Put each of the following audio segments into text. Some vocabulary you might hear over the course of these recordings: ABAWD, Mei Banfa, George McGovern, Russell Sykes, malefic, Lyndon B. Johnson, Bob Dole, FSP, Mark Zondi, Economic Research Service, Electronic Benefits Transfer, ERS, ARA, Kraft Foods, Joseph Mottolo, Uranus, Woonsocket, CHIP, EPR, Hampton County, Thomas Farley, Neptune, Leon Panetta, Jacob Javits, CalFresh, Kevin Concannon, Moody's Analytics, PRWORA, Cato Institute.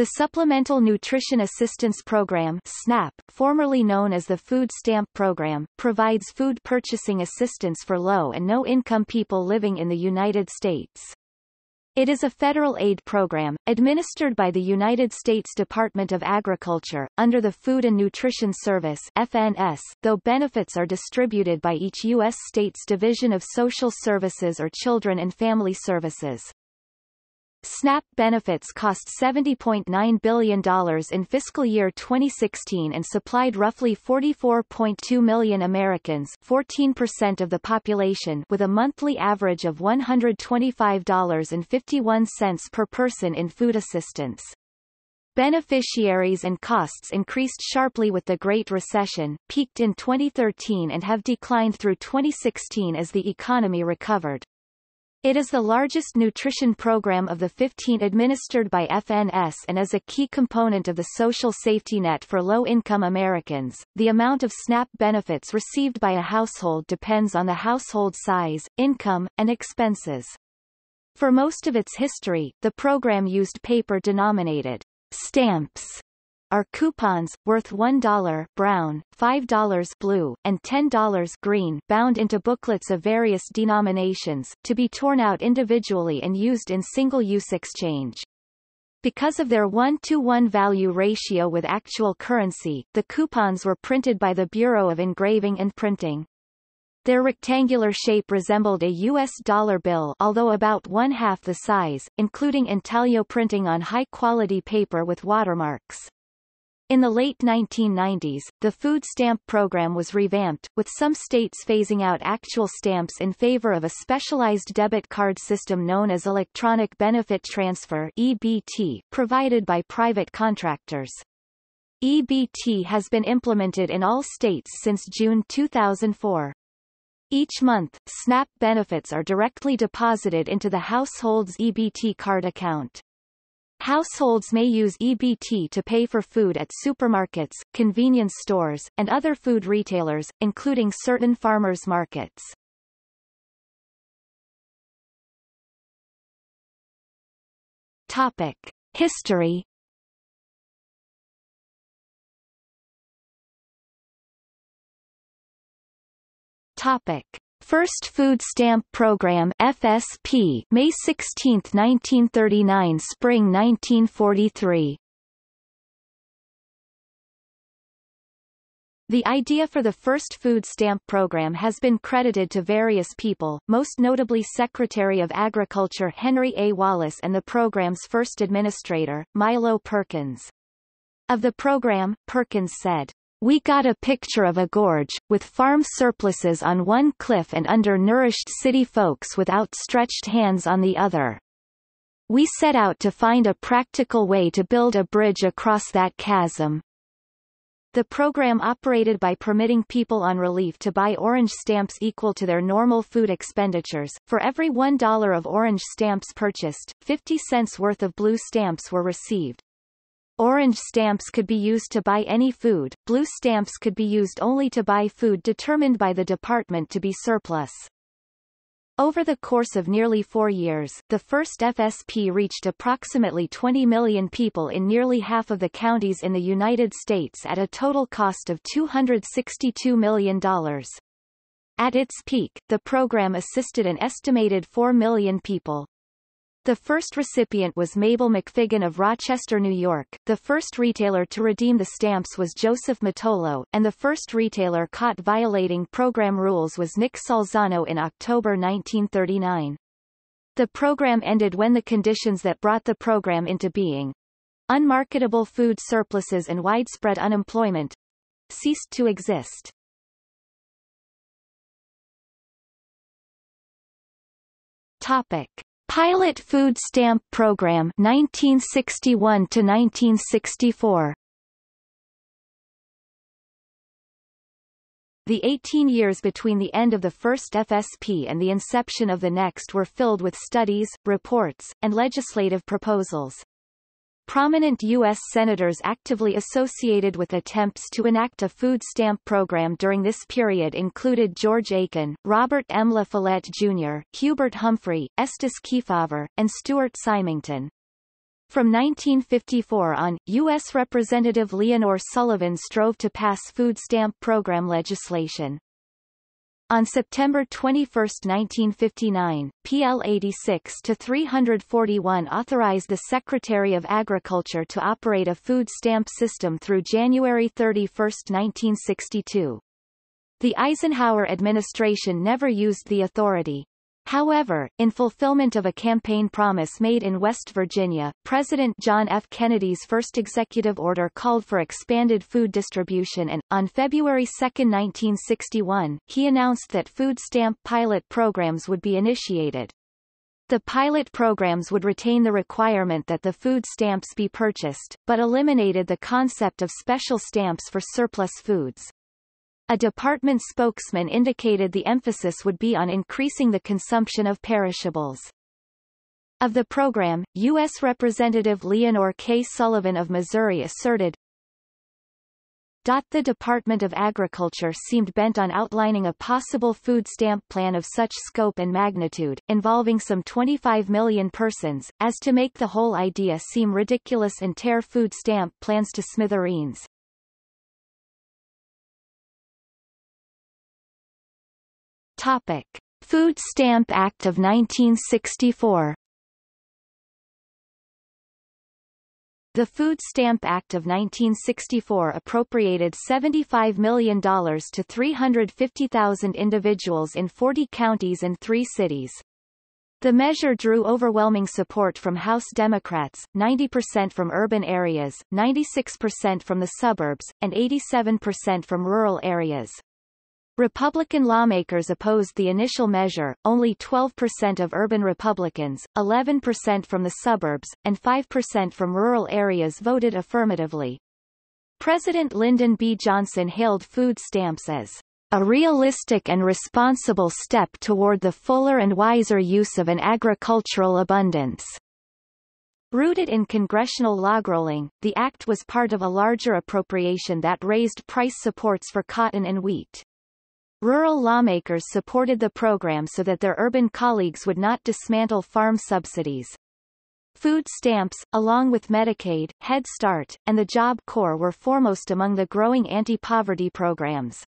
The Supplemental Nutrition Assistance Program (SNAP), formerly known as the Food Stamp Program, provides food purchasing assistance for low- and no-income people living in the United States. It is a federal aid program, administered by the United States Department of Agriculture, under the Food and Nutrition Service (FNS), though benefits are distributed by each U.S. state's Division of Social Services or Children and Family Services. SNAP benefits cost $70.9 billion in fiscal year 2016 and supplied roughly 44.2 million Americans, 14% of the population, with a monthly average of $125.51 per person in food assistance. Beneficiaries and costs increased sharply with the Great Recession, peaked in 2013 and have declined through 2016 as the economy recovered. It is the largest nutrition program of the 15 administered by FNS and is a key component of the social safety net for low-income Americans. The amount of SNAP benefits received by a household depends on the household size, income, and expenses. For most of its history, the program used paper-denominated stamps, or coupons, worth $1 brown, $5 blue, and $10 green, bound into booklets of various denominations, to be torn out individually and used in single-use exchange. Because of their 1-to-1 value ratio with actual currency, the coupons were printed by the Bureau of Engraving and Printing. Their rectangular shape resembled a U.S. dollar bill, although about one-half the size, including intaglio printing on high-quality paper with watermarks. In the late 1990s, the food stamp program was revamped, with some states phasing out actual stamps in favor of a specialized debit card system known as Electronic Benefit Transfer (EBT), provided by private contractors. EBT has been implemented in all states since June 2004. Each month, SNAP benefits are directly deposited into the household's EBT card account. Households may use EBT to pay for food at supermarkets, convenience stores, and other food retailers, including certain farmers markets. Topic: History. Topic: First Food Stamp Program (FSP), May 16, 1939 – Spring 1943. The idea for the first food stamp program has been credited to various people, most notably Secretary of Agriculture Henry A. Wallace and the program's first administrator, Milo Perkins. Of the program, Perkins said, "We got a picture of a gorge, with farm surpluses on one cliff and undernourished city folks with outstretched hands on the other. We set out to find a practical way to build a bridge across that chasm." The program operated by permitting people on relief to buy orange stamps equal to their normal food expenditures. For every $1 of orange stamps purchased, 50 cents worth of blue stamps were received. Orange stamps could be used to buy any food, blue stamps could be used only to buy food determined by the department to be surplus. Over the course of nearly 4 years, the first FSP reached approximately 20 million people in nearly half of the counties in the United States at a total cost of $262 million. At its peak, the program assisted an estimated 4 million people. The first recipient was Mabel McFiggin of Rochester, New York. The first retailer to redeem the stamps was Joseph Mottolo, and the first retailer caught violating program rules was Nick Salzano in October 1939. The program ended when the conditions that brought the program into being, unmarketable food surpluses and widespread unemployment, ceased to exist. Topic: Pilot Food Stamp Program 1961 to 1964. The 18 years between the end of the first FSP and the inception of the next were filled with studies, reports, and legislative proposals. Prominent U.S. senators actively associated with attempts to enact a food stamp program during this period included George Aiken, Robert M. La Follette, Jr., Hubert Humphrey, Estes Kefauver, and Stuart Symington. From 1954 on, U.S. Representative Leonor Sullivan strove to pass food stamp program legislation. On September 21, 1959, PL 86-341 authorized the Secretary of Agriculture to operate a food stamp system through January 31, 1962. The Eisenhower administration never used the authority. However, in fulfillment of a campaign promise made in West Virginia, President John F. Kennedy's first executive order called for expanded food distribution and, on February 2, 1961, he announced that food stamp pilot programs would be initiated. The pilot programs would retain the requirement that the food stamps be purchased, but eliminated the concept of special stamps for surplus foods. A department spokesman indicated the emphasis would be on increasing the consumption of perishables. Of the program, U.S. Representative Leonor K. Sullivan of Missouri asserted, "The Department of Agriculture seemed bent on outlining a possible food stamp plan of such scope and magnitude, involving some 25 million persons, as to make the whole idea seem ridiculous and tear food stamp plans to smithereens." Topic: Food Stamp Act of 1964. The Food Stamp Act of 1964 appropriated $75 million to 350,000 individuals in 40 counties and 3 cities. The measure drew overwhelming support from House Democrats, 90% from urban areas, 96% from the suburbs, and 87% from rural areas. Republican lawmakers opposed the initial measure, only 12% of urban Republicans, 11% from the suburbs, and 5% from rural areas voted affirmatively. President Lyndon B. Johnson hailed food stamps as a realistic and responsible step toward the fuller and wiser use of an agricultural abundance. Rooted in congressional logrolling, the act was part of a larger appropriation that raised price supports for cotton and wheat. Rural lawmakers supported the program so that their urban colleagues would not dismantle farm subsidies. Food stamps, along with Medicaid, Head Start, and the Job Corps, were foremost among the growing anti-poverty programs.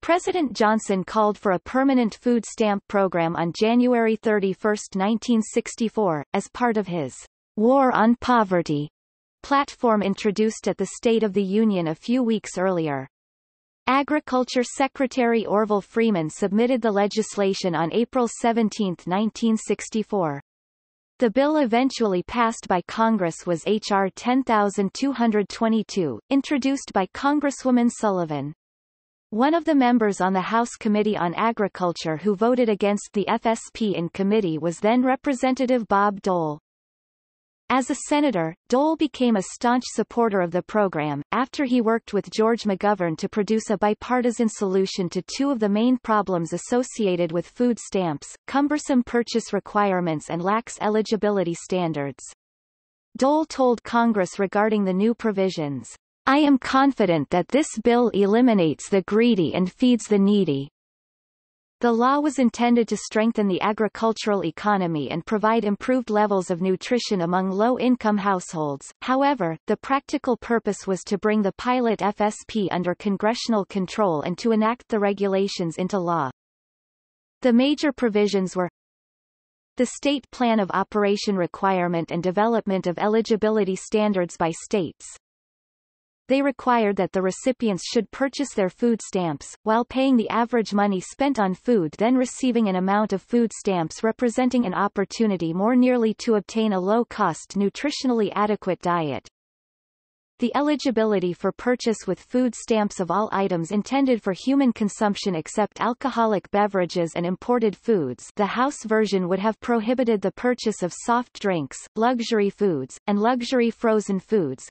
President Johnson called for a permanent food stamp program on January 31, 1964, as part of his War on Poverty platform introduced at the State of the Union a few weeks earlier. Agriculture Secretary Orville Freeman submitted the legislation on April 17, 1964. The bill eventually passed by Congress was H.R. 10,222, introduced by Congresswoman Sullivan. One of the members on the House Committee on Agriculture who voted against the FSP in committee was then Representative Bob Dole. As a senator, Dole became a staunch supporter of the program, after he worked with George McGovern to produce a bipartisan solution to two of the main problems associated with food stamps: cumbersome purchase requirements and lax eligibility standards. Dole told Congress regarding the new provisions, "I am confident that this bill eliminates the greedy and feeds the needy." The law was intended to strengthen the agricultural economy and provide improved levels of nutrition among low-income households. However, the practical purpose was to bring the pilot FSP under congressional control and to enact the regulations into law. The major provisions were the state plan of operation requirement and development of eligibility standards by states. They required that the recipients should purchase their food stamps, while paying the average money spent on food, then receiving an amount of food stamps representing an opportunity more nearly to obtain a low-cost, nutritionally adequate diet. The eligibility for purchase with food stamps of all items intended for human consumption except alcoholic beverages and imported foods. The House version would have prohibited the purchase of soft drinks, luxury foods, and luxury frozen foods.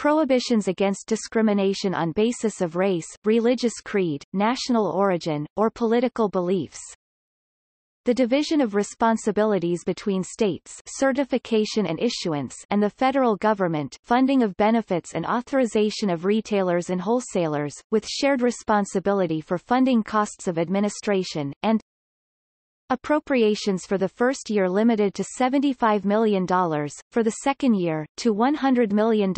Prohibitions against discrimination on basis of race, religious creed, national origin, or political beliefs. The division of responsibilities between states, certification and issuance, and the federal government, funding of benefits and authorization of retailers and wholesalers, with shared responsibility for funding costs of administration, and Appropriations for the first year limited to $75 million, for the second year, to $100 million,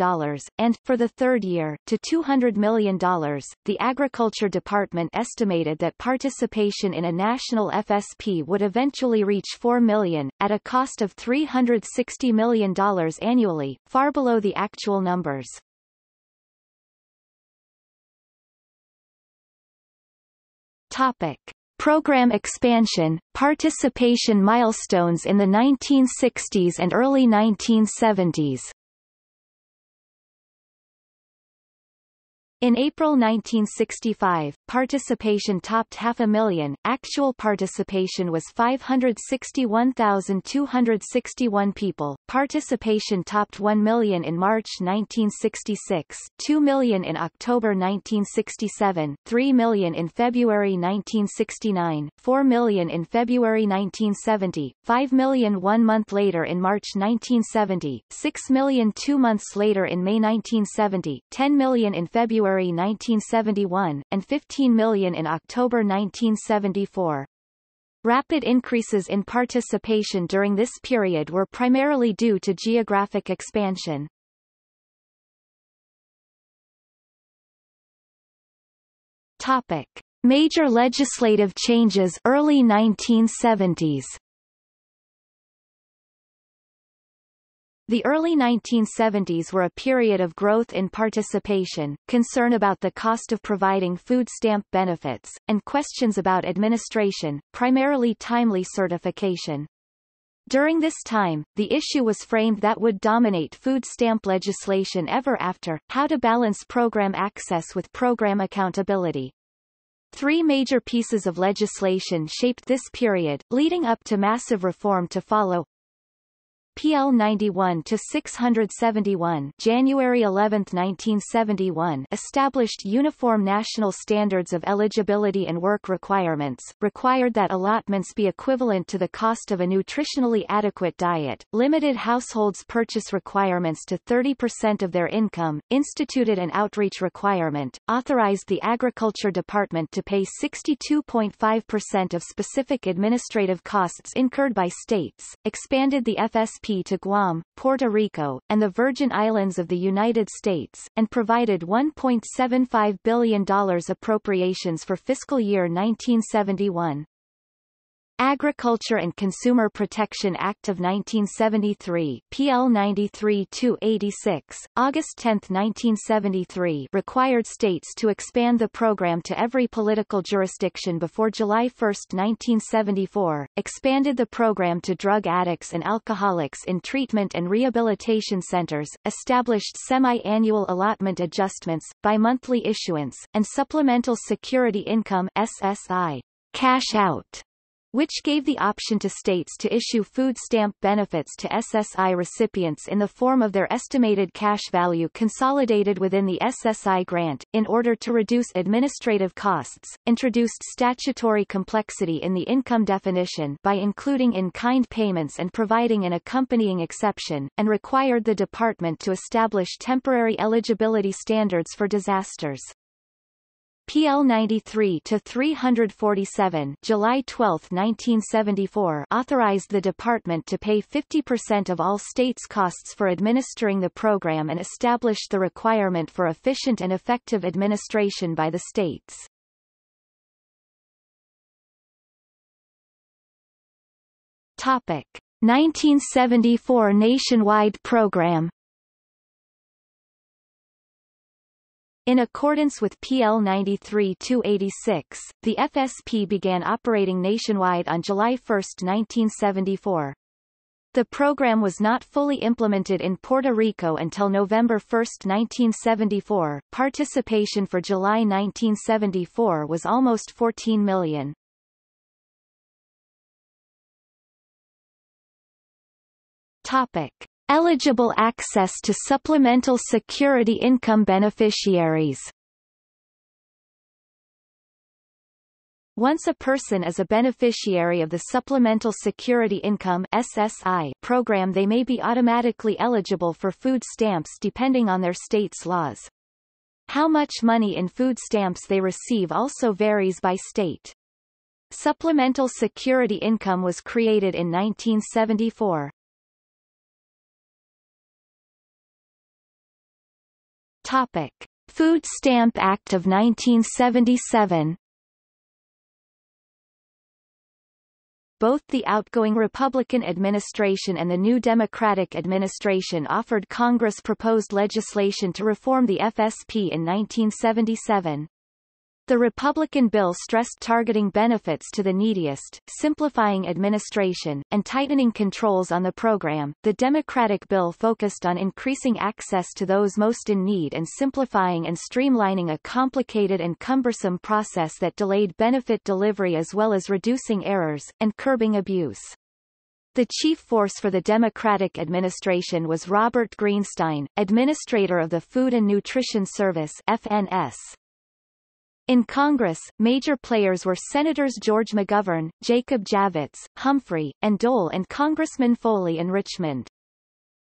and, for the third year, to $200 million. The Agriculture Department estimated that participation in a national FSP would eventually reach 4 million, at a cost of $360 million annually, far below the actual numbers. Topic. Program expansion, participation milestones in the 1960s and early 1970s. In April 1965, participation topped 500,000, actual participation was 561,261 people, participation topped 1 million in March 1966, 2 million in October 1967, 3 million in February 1969, 4 million in February 1970, 5 million 1 month later in March 1970, 6 million 2 months later in May 1970, 10 million in February 1971, and 15 million in October 1974. Rapid increases in participation during this period were primarily due to geographic expansion. Topic: Major legislative changes, early 1970s. The early 1970s were a period of growth in participation, concern about the cost of providing food stamp benefits, and questions about administration, primarily timely certification. During this time, the issue was framed that would dominate food stamp legislation ever after: how to balance program access with program accountability. Three major pieces of legislation shaped this period, leading up to massive reform to follow. PL 91-671, January 11, 1971, established uniform national standards of eligibility and work requirements, required that allotments be equivalent to the cost of a nutritionally adequate diet, limited households' purchase requirements to 30% of their income, instituted an outreach requirement, authorized the Agriculture Department to pay 62.5% of specific administrative costs incurred by states, expanded the FSP to Guam, Puerto Rico, and the Virgin Islands of the United States, and provided $1.75 billion appropriations for fiscal year 1971. Agriculture and Consumer Protection Act of 1973, PL 93-286, August 10, 1973, required states to expand the program to every political jurisdiction before July 1, 1974, expanded the program to drug addicts and alcoholics in treatment and rehabilitation centers, established semi-annual allotment adjustments, bi-monthly issuance, and Supplemental Security Income (SSI) cash out, which gave the option to states to issue food stamp benefits to SSI recipients in the form of their estimated cash value consolidated within the SSI grant, in order to reduce administrative costs, introduced statutory complexity in the income definition by including in-kind payments and providing an accompanying exception, and required the department to establish temporary eligibility standards for disasters. PL 93-347, July 12, 1974, authorized the department to pay 50% of all states' costs for administering the program and established the requirement for efficient and effective administration by the states. Topic: 1974 nationwide program. In accordance with PL 93-286, the FSP began operating nationwide on July 1, 1974. The program was not fully implemented in Puerto Rico until November 1, 1974. Participation for July 1974 was almost 14 million. Topic: Eligible access to Supplemental Security Income beneficiaries. Once a person is a beneficiary of the Supplemental Security Income (SSI) program, they may be automatically eligible for food stamps depending on their state's laws. How much money in food stamps they receive also varies by state. Supplemental security income was created in 1974. Topic: Food Stamp Act of 1977. Both the outgoing Republican administration and the new Democratic administration offered Congress proposed legislation to reform the FSP in 1977. The Republican bill stressed targeting benefits to the neediest, simplifying administration, and tightening controls on the program. The Democratic bill focused on increasing access to those most in need and simplifying and streamlining a complicated and cumbersome process that delayed benefit delivery as well as reducing errors, and curbing abuse. The chief force for the Democratic administration was Robert Greenstein, administrator of the Food and Nutrition Service (FNS). In Congress, major players were Senators George McGovern, Jacob Javits, Humphrey, and Dole and Congressman Foley in Richmond.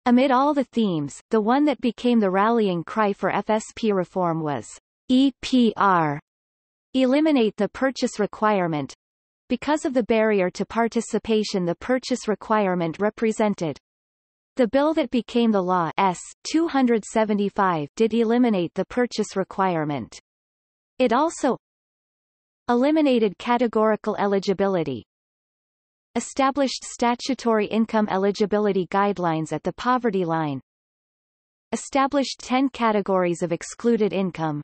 Amid all the themes, the one that became the rallying cry for FSP reform was EPR, eliminate the purchase requirement, because of the barrier to participation the purchase requirement represented. The bill that became the law S-275 did eliminate the purchase requirement. It also eliminated categorical eligibility, established statutory income eligibility guidelines at the poverty line, established 10 categories of excluded income,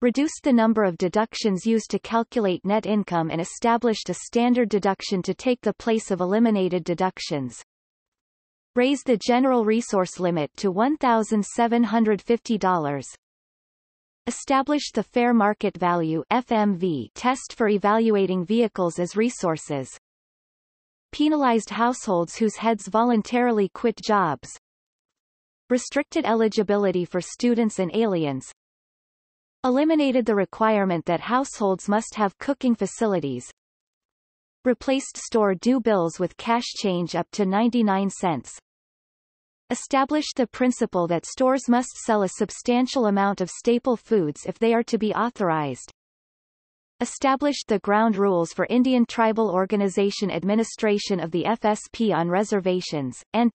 reduced the number of deductions used to calculate net income and established a standard deduction to take the place of eliminated deductions, raised the general resource limit to $1,750, established the Fair Market Value (FMV) test for evaluating vehicles as resources, penalized households whose heads voluntarily quit jobs, restricted eligibility for students and aliens, eliminated the requirement that households must have cooking facilities, replaced store due bills with cash change up to 99 cents, established the principle that stores must sell a substantial amount of staple foods if they are to be authorized, established the ground rules for Indian Tribal Organization administration of the FSP on reservations, and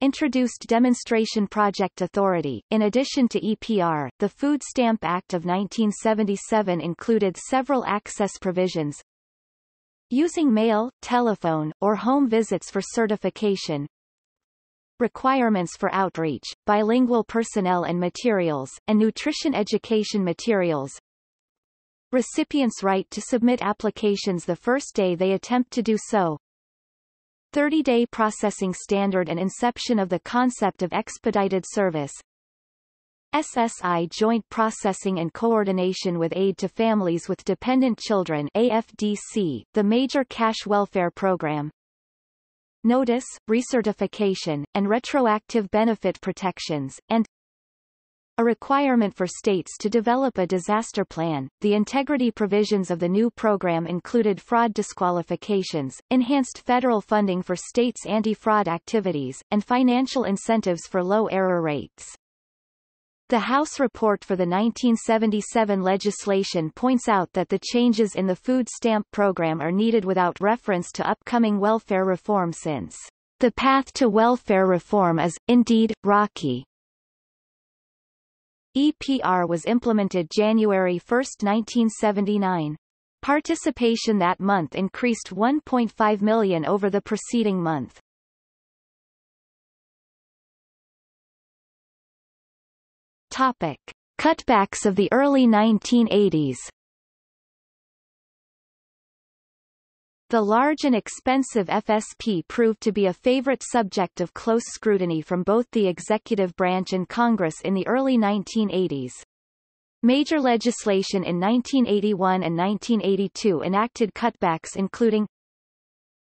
introduced Demonstration Project Authority. In addition to EPR, the Food Stamp Act of 1977 included several access provisions, using mail, telephone, or home visits for certification, requirements for outreach, bilingual personnel and materials, and nutrition education materials, recipients' right to submit applications the first day they attempt to do so, 30-day processing standard and inception of the concept of expedited service, SSI joint processing and coordination with aid to families with dependent children AFDC, the major cash welfare program, notice, recertification, and retroactive benefit protections, and a requirement for states to develop a disaster plan. The integrity provisions of the new program included fraud disqualifications, enhanced federal funding for states' anti-fraud activities, and financial incentives for low error rates. The House report for the 1977 legislation points out that the changes in the food stamp program are needed without reference to upcoming welfare reform, since the path to welfare reform is, indeed, rocky. EPR was implemented January 1, 1979. Participation that month increased 1.5 million over the preceding month. Topic: Cutbacks of the early 1980s. The large and expensive FSP proved to be a favorite subject of close scrutiny from both the executive branch and Congress in the early 1980s. Major legislation in 1981 and 1982 enacted cutbacks including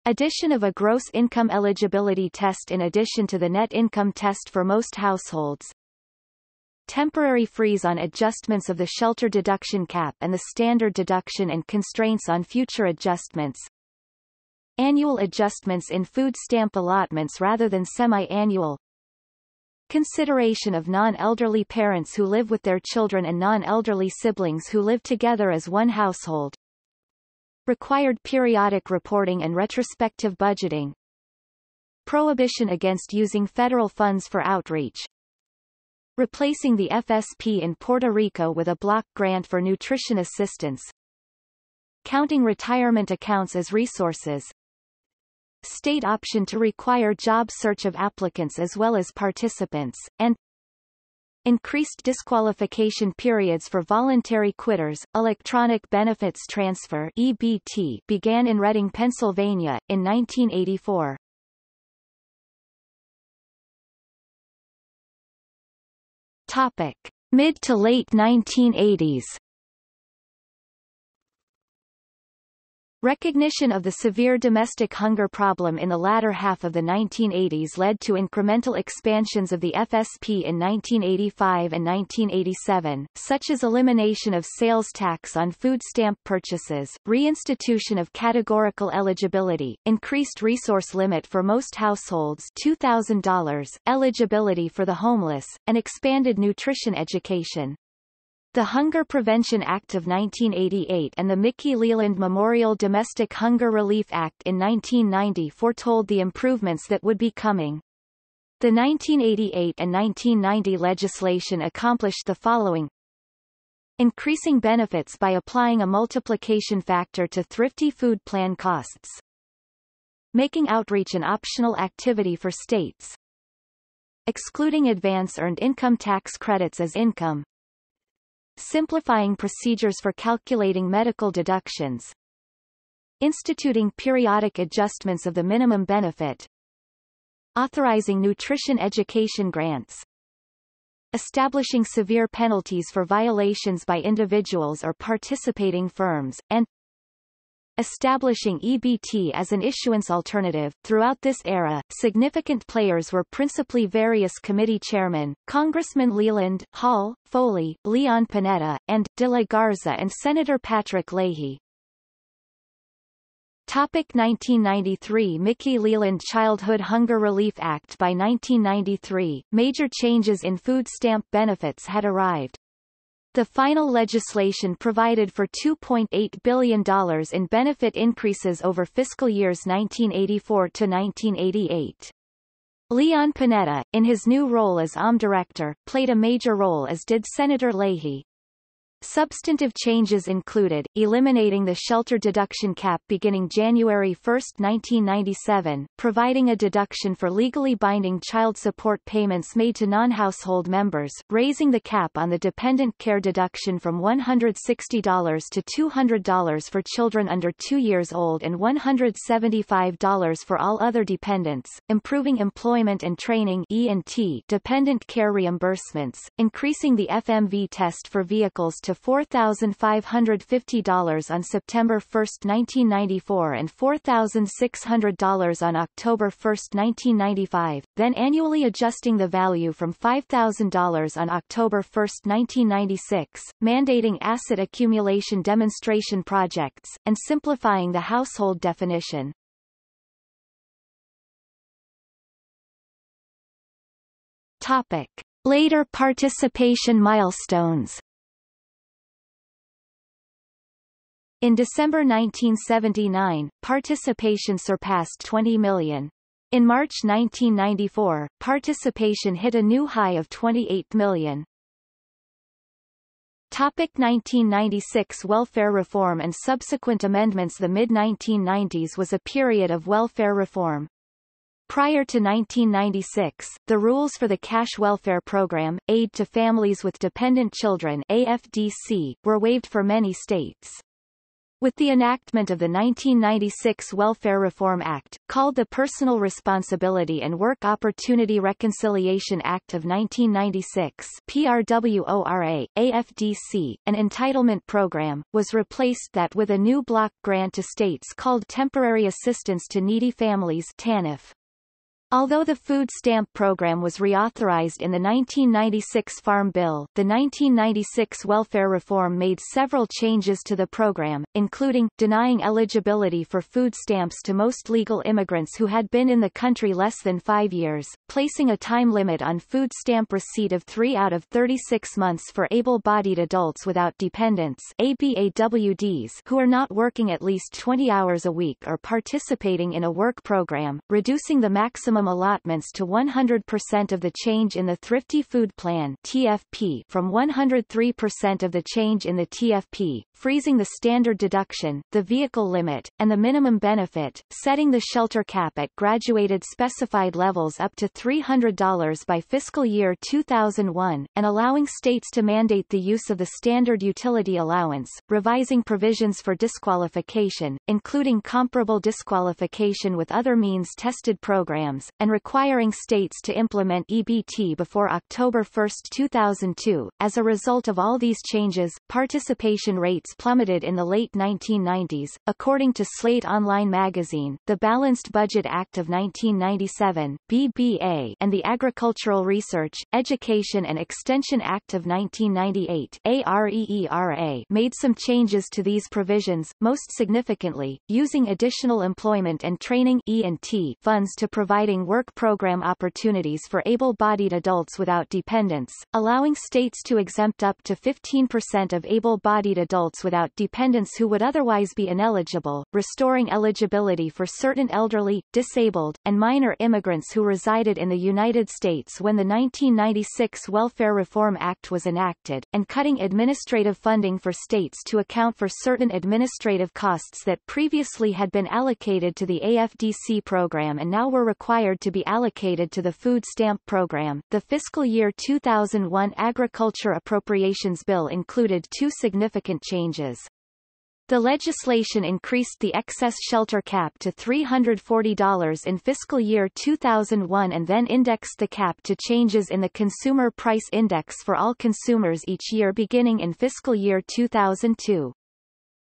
addition of a gross income eligibility test in addition to the net income test for most households, temporary freeze on adjustments of the shelter deduction cap and the standard deduction and constraints on future adjustments, annual adjustments in food stamp allotments rather than semi-annual, consideration of non-elderly parents who live with their children and non-elderly siblings who live together as one household, required periodic reporting and retrospective budgeting, prohibition against using federal funds for outreach, replacing the FSP in Puerto Rico with a block grant for nutrition assistance, counting retirement accounts as resources, state option to require job search of applicants as well as participants, and increased disqualification periods for voluntary quitters. Electronic Benefits Transfer (EBT) began in Reading, Pennsylvania, in 1984. Topic: Mid to late 1980s. Recognition of the severe domestic hunger problem in the latter half of the 1980s led to incremental expansions of the FSP in 1985 and 1987, such as elimination of sales tax on food stamp purchases, reinstitution of categorical eligibility, increased resource limit for most households $2,000, eligibility for the homeless, and expanded nutrition education. The Hunger Prevention Act of 1988 and the Mickey Leland Memorial Domestic Hunger Relief Act in 1990 foretold the improvements that would be coming. The 1988 and 1990 legislation accomplished the following: increasing benefits by applying a multiplication factor to Thrifty Food Plan costs, making outreach an optional activity for states, excluding advance earned income tax credits as income, simplifying procedures for calculating medical deductions, instituting periodic adjustments of the minimum benefit, authorizing nutrition education grants, establishing severe penalties for violations by individuals or participating firms, and establishing EBT as an issuance alternative. Throughout this era, significant players were principally various committee chairmen, Congressmen Leland, Hall, Foley, Leon Panetta, and De La Garza and Senator Patrick Leahy. 1993 Mickey Leland Childhood Hunger Relief Act. By 1993, major changes in food stamp benefits had arrived. The final legislation provided for $2.8 billion in benefit increases over fiscal years 1984 to 1988. Leon Panetta, in his new role as OM director, played a major role, as did Senator Leahy. Substantive changes included eliminating the shelter deduction cap beginning January 1, 1997, providing a deduction for legally binding child support payments made to non-household members, raising the cap on the dependent care deduction from $160 to $200 for children under 2 years old and $175 for all other dependents, improving employment and training (E&T) dependent care reimbursements, increasing the FMV test for vehicles to $4,550 on September 1, 1994 and $4,600 on October 1, 1995, then annually adjusting the value from $5,000 on October 1, 1996, mandating asset accumulation demonstration projects, and simplifying the household definition. Topic: Later participation milestones. In December 1979, participation surpassed 20 million. In March 1994, participation hit a new high of 28 million. 1996 Welfare reform and subsequent amendments. The mid-1990s was a period of welfare reform. Prior to 1996, the rules for the Cash Welfare Program, Aid to Families with Dependent Children (AFDC), were waived for many states. With the enactment of the 1996 Welfare Reform Act, called the Personal Responsibility and Work Opportunity Reconciliation Act of 1996 (PRWORA), AFDC, an entitlement program, was replaced that with a new block grant to states called Temporary Assistance to Needy Families (TANF). Although the food stamp program was reauthorized in the 1996 Farm Bill, the 1996 welfare reform made several changes to the program, including, denying eligibility for food stamps to most legal immigrants who had been in the country less than 5 years, placing a time limit on food stamp receipt of 3 out of 36 months for able-bodied adults without dependents (ABAWDs) who are not working at least 20 hours a week or participating in a work program, reducing the maximum allotments to 100% of the change in the Thrifty Food Plan (TFP) from 103% of the change in the TFP, freezing the standard deduction, the vehicle limit, and the minimum benefit, setting the shelter cap at graduated specified levels up to $300 by fiscal year 2001, and allowing states to mandate the use of the standard utility allowance, revising provisions for disqualification, including comparable disqualification with other means-tested programs, and requiring states to implement EBT before October 1, 2002. As a result of all these changes, participation rates plummeted in the late 1990s. According to Slate Online magazine, the Balanced Budget Act of 1997, BBA, and the Agricultural Research, Education and Extension Act of 1998, ARERA, made some changes to these provisions, most significantly, using additional employment and training (E&T) funds to provide work program opportunities for able-bodied adults without dependents, allowing states to exempt up to 15% of able-bodied adults without dependents who would otherwise be ineligible, restoring eligibility for certain elderly, disabled, and minor immigrants who resided in the United States when the 1996 Welfare Reform Act was enacted, and cutting administrative funding for states to account for certain administrative costs that previously had been allocated to the AFDC program and now were required to be allocated to the food stamp program. The fiscal year 2001 Agriculture Appropriations Bill included two significant changes. The legislation increased the excess shelter cap to $340 in fiscal year 2001 and then indexed the cap to changes in the Consumer Price Index for all consumers each year beginning in fiscal year 2002.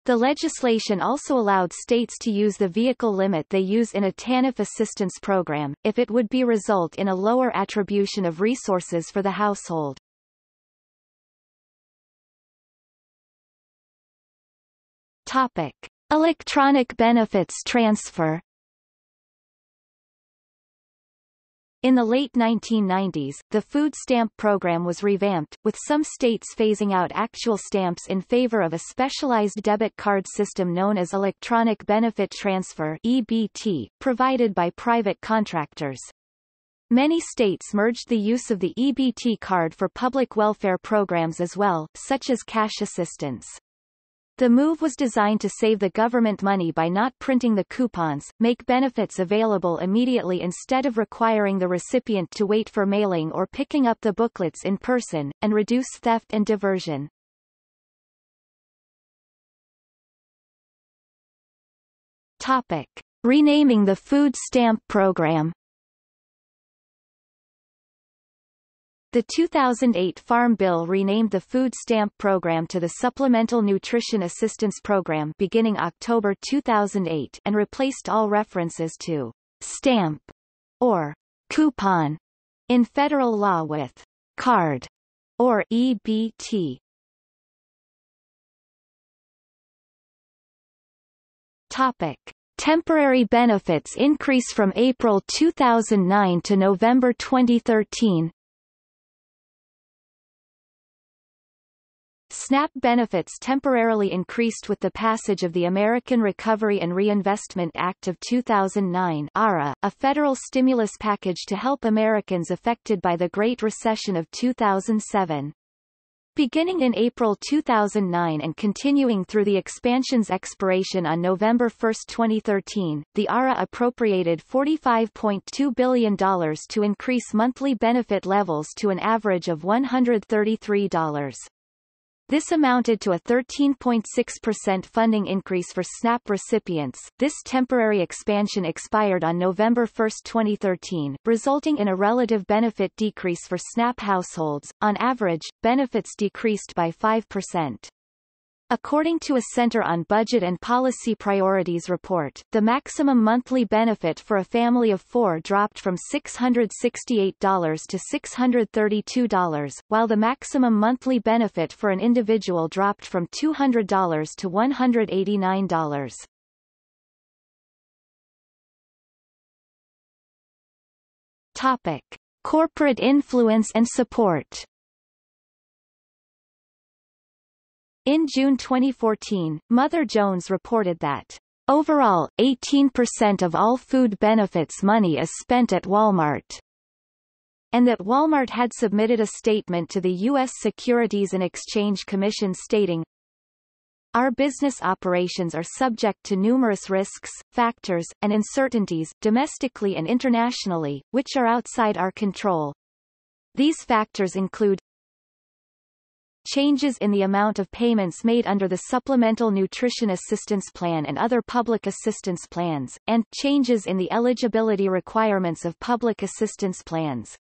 The legislation also allowed states to use the vehicle limit they use in a TANF assistance program, if it would be result in a lower attribution of resources for the household. Topic: Electronic Benefits Transfer. In the late 1990s, the food stamp program was revamped, with some states phasing out actual stamps in favor of a specialized debit card system known as Electronic Benefit Transfer (EBT), provided by private contractors. Many states merged the use of the EBT card for public welfare programs as well, such as cash assistance. The move was designed to save the government money by not printing the coupons, make benefits available immediately instead of requiring the recipient to wait for mailing or picking up the booklets in person, and reduce theft and diversion. Topic: Renaming the food stamp program. The 2008 Farm Bill renamed the food stamp program to the Supplemental Nutrition Assistance Program beginning October 2008 and replaced all references to stamp or coupon in federal law with card or EBT. Topic: Temporary benefits increase from April 2009 to November 2013. SNAP benefits temporarily increased with the passage of the American Recovery and Reinvestment Act of 2009 (ARA), a federal stimulus package to help Americans affected by the Great Recession of 2007. Beginning in April 2009 and continuing through the expansion's expiration on November 1, 2013, the ARA appropriated $45.2 billion to increase monthly benefit levels to an average of $133. This amounted to a 13.6% funding increase for SNAP recipients. This temporary expansion expired on November 1, 2013, resulting in a relative benefit decrease for SNAP households. On average, benefits decreased by 5%. According to a Center on Budget and Policy Priorities report, the maximum monthly benefit for a family of four dropped from $668 to $632, while the maximum monthly benefit for an individual dropped from $200 to $189. Topic: Corporate influence and support. In June 2014, Mother Jones reported that, "Overall, 18% of all food benefits money is spent at Walmart," and that Walmart had submitted a statement to the U.S. Securities and Exchange Commission stating, "Our business operations are subject to numerous risks, factors, and uncertainties, domestically and internationally, which are outside our control. These factors include changes in the amount of payments made under the Supplemental Nutrition Assistance Plan and other public assistance plans, and changes in the eligibility requirements of public assistance plans."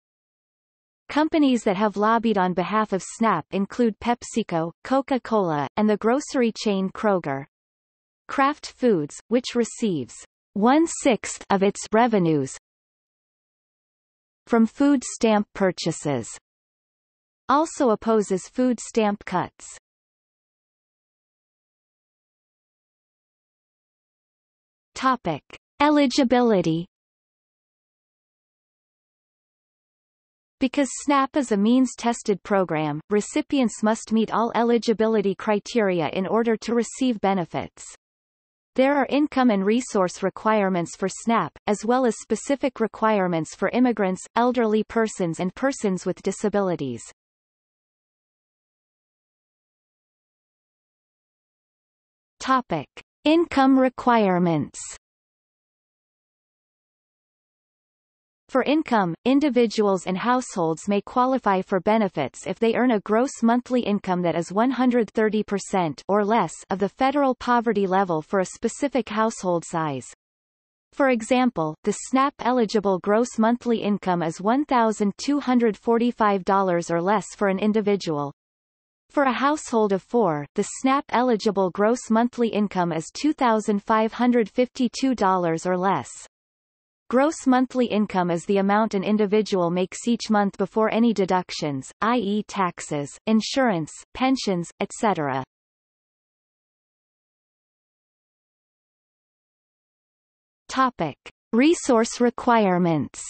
Companies that have lobbied on behalf of SNAP include PepsiCo, Coca-Cola, and the grocery chain Kroger. Kraft Foods, which receives 1/6 of its revenues from food stamp purchases, also opposes food stamp cuts. Topic: Eligibility. Because SNAP is a means-tested program, recipients must meet all eligibility criteria in order to receive benefits. There are income and resource requirements for SNAP, as well as specific requirements for immigrants, elderly persons, and persons with disabilities. Topic: Income requirements. For income, individuals and households may qualify for benefits if they earn a gross monthly income that is 130% or less of the federal poverty level for a specific household size. For example, the SNAP-eligible gross monthly income is $1,245 or less for an individual. For a household of four, the SNAP-eligible gross monthly income is $2,552 or less. Gross monthly income is the amount an individual makes each month before any deductions, i.e. taxes, insurance, pensions, etc. Topic: Resource requirements.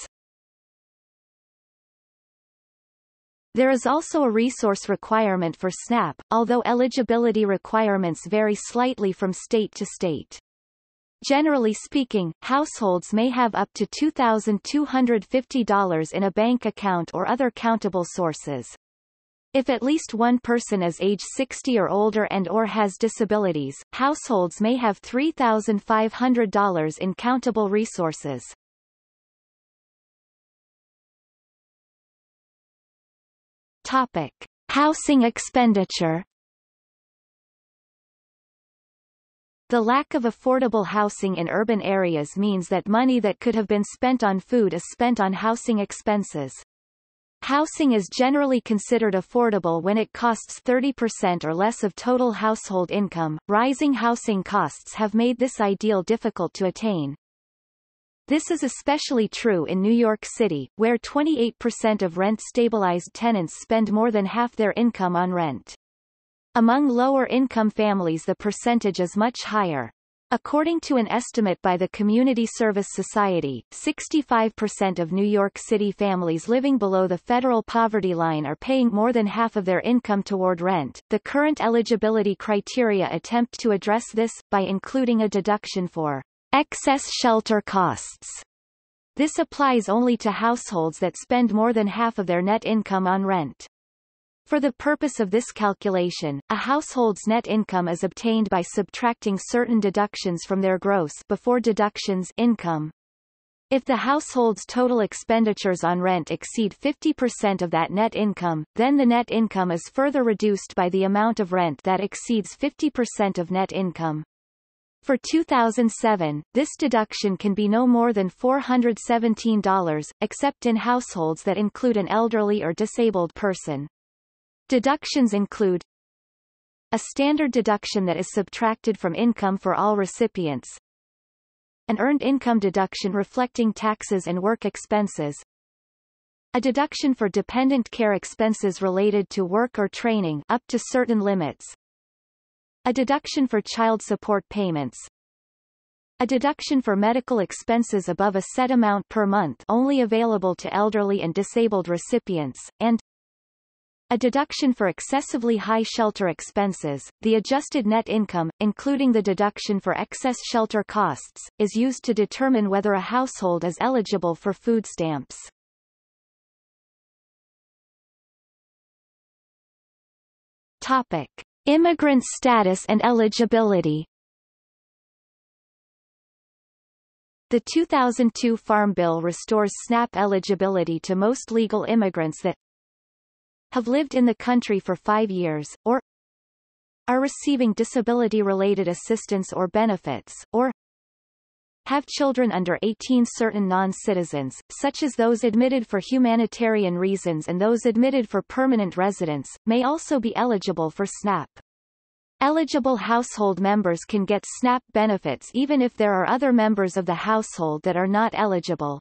There is also a resource requirement for SNAP, although eligibility requirements vary slightly from state to state. Generally speaking, households may have up to $2,250 in a bank account or other countable sources. If at least one person is age 60 or older and/or has disabilities, households may have $3,500 in countable resources. Topic: Housing expenditure. The lack of affordable housing in urban areas means that money that could have been spent on food is spent on housing expenses. Housing is generally considered affordable when it costs 30% or less of total household income. Rising housing costs have made this ideal difficult to attain. This is especially true in New York City, where 28% of rent-stabilized tenants spend more than half their income on rent. Among lower-income families, the percentage is much higher. According to an estimate by the Community Service Society, 65% of New York City families living below the federal poverty line are paying more than half of their income toward rent. The current eligibility criteria attempt to address this by including a deduction for excess shelter costs. This applies only to households that spend more than half of their net income on rent. For the purpose of this calculation, a household's net income is obtained by subtracting certain deductions from their gross before deductions income. If the household's total expenditures on rent exceed 50% of that net income, then the net income is further reduced by the amount of rent that exceeds 50% of net income. For 2007, this deduction can be no more than $417, except in households that include an elderly or disabled person. Deductions include A standard deduction that is subtracted from income for all recipients. An earned income deduction reflecting taxes and work expenses. A deduction for dependent care expenses related to work or training up to certain limits. A deduction for child support payments. A deduction for medical expenses above a set amount per month only available to elderly and disabled recipients, and a deduction for excessively high shelter expenses. The adjusted net income, including the deduction for excess shelter costs, is used to determine whether a household is eligible for food stamps. Topic: Immigrant status and eligibility. The 2002 Farm Bill restores SNAP eligibility to most legal immigrants that have lived in the country for 5 years, or are receiving disability-related assistance or benefits, or have children under 18. Certain non-citizens, such as those admitted for humanitarian reasons and those admitted for permanent residence, may also be eligible for SNAP. Eligible household members can get SNAP benefits even if there are other members of the household that are not eligible.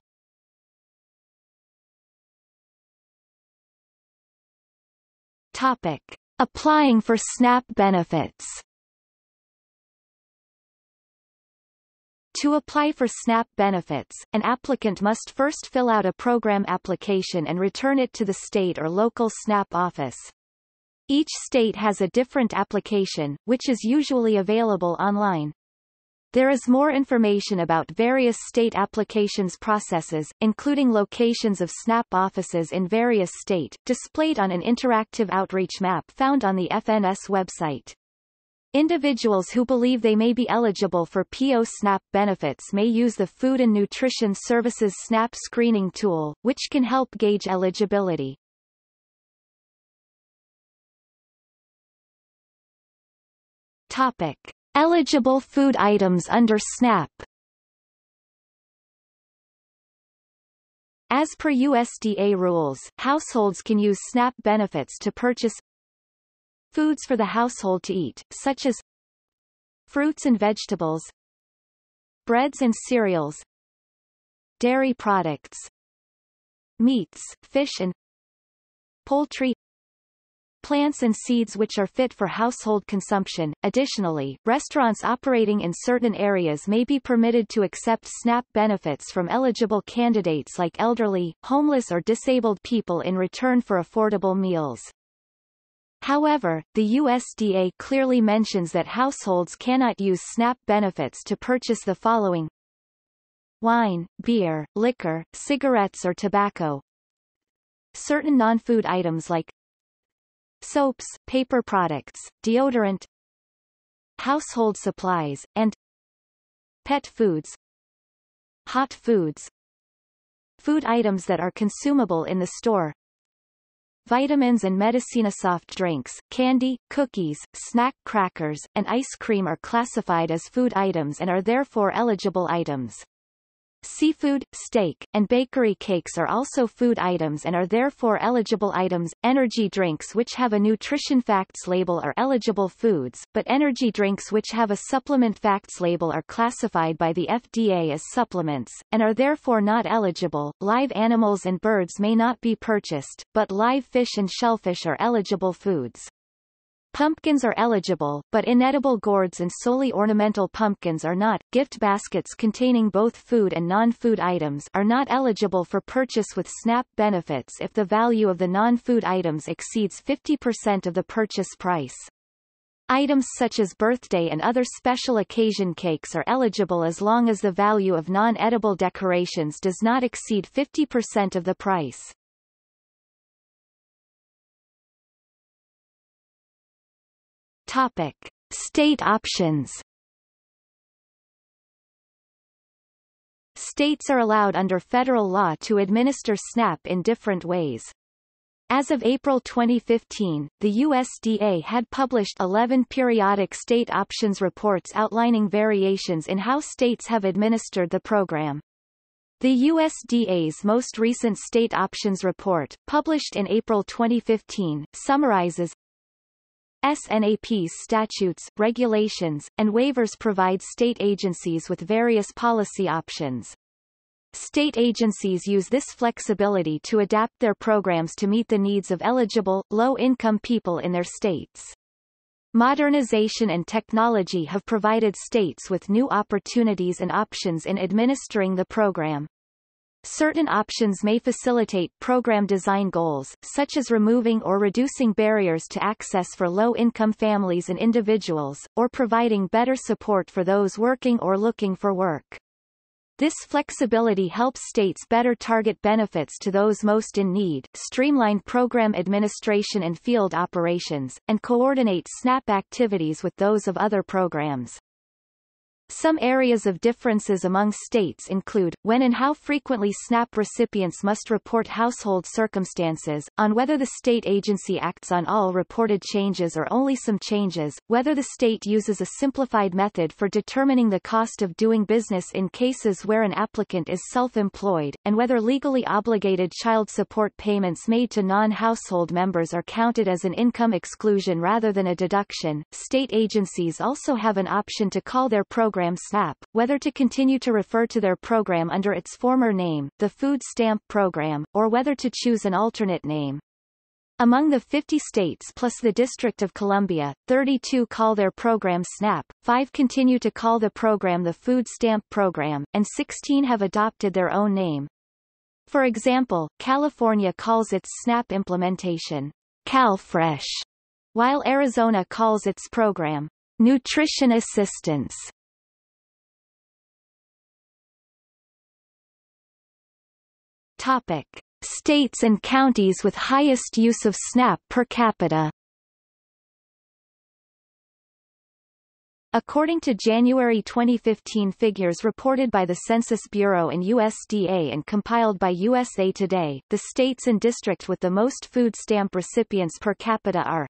Topic: Applying for SNAP benefits. To apply for SNAP benefits, an applicant must first fill out a program application and return it to the state or local SNAP office. Each state has a different application, which is usually available online. There is more information about various state applications processes, including locations of SNAP offices in various states, displayed on an interactive outreach map found on the FNS website. Individuals who believe they may be eligible for PO SNAP benefits may use the Food and Nutrition Services SNAP screening tool, which can help gauge eligibility. Topic: Eligible food items under SNAP. As per USDA rules, households can use SNAP benefits to purchase foods for the household to eat, such as fruits and vegetables, breads and cereals, dairy products, meats, fish and poultry, plants and seeds which are fit for household consumption. Additionally, restaurants operating in certain areas may be permitted to accept SNAP benefits from eligible candidates like elderly, homeless or disabled people in return for affordable meals. However, the USDA clearly mentions that households cannot use SNAP benefits to purchase the following: wine, beer, liquor, cigarettes or tobacco, certain non-food items like soaps, paper products, deodorant, household supplies, and pet foods, hot foods, food items that are consumable in the store, vitamins and medicina. Soft drinks, candy, cookies, snack crackers, and ice cream are classified as food items and are therefore eligible items. Seafood, steak, and bakery cakes are also food items and are therefore eligible items. Energy drinks which have a nutrition facts label are eligible foods, but energy drinks which have a supplement facts label are classified by the FDA as supplements, and are therefore not eligible. Live animals and birds may not be purchased, but live fish and shellfish are eligible foods. Pumpkins are eligible, but inedible gourds and solely ornamental pumpkins are not. Gift baskets containing both food and non-food items are not eligible for purchase with SNAP benefits if the value of the non-food items exceeds 50% of the purchase price. Items such as birthday and other special occasion cakes are eligible as long as the value of non-edible decorations does not exceed 50% of the price. Topic: State options. States are allowed under federal law to administer SNAP in different ways. As of April 2015, the USDA had published 11 periodic state options reports outlining variations in how states have administered the program. The USDA's most recent state options report, published in April 2015, summarizes SNAP's statutes, regulations, and waivers provide state agencies with various policy options. State agencies use this flexibility to adapt their programs to meet the needs of eligible, low-income people in their states. Modernization and technology have provided states with new opportunities and options in administering the program. Certain options may facilitate program design goals, such as removing or reducing barriers to access for low-income families and individuals, or providing better support for those working or looking for work. This flexibility helps states better target benefits to those most in need, streamline program administration and field operations, and coordinate SNAP activities with those of other programs. Some areas of differences among states include, when and how frequently SNAP recipients must report household circumstances, on whether the state agency acts on all reported changes or only some changes, whether the state uses a simplified method for determining the cost of doing business in cases where an applicant is self-employed, and whether legally obligated child support payments made to non-household members are counted as an income exclusion rather than a deduction. State agencies also have an option to call their program SNAP, whether to continue to refer to their program under its former name, the Food Stamp Program, or whether to choose an alternate name. Among the 50 states plus the District of Columbia, 32 call their program SNAP, 5 continue to call the program the Food Stamp Program, and 16 have adopted their own name. For example, California calls its SNAP implementation CalFresh, while Arizona calls its program Nutrition Assistance. Topic: States and counties with highest use of SNAP per capita. According to January 2015 figures reported by the Census Bureau and USDA and compiled by USA Today, the states and districts with the most food stamp recipients per capita are.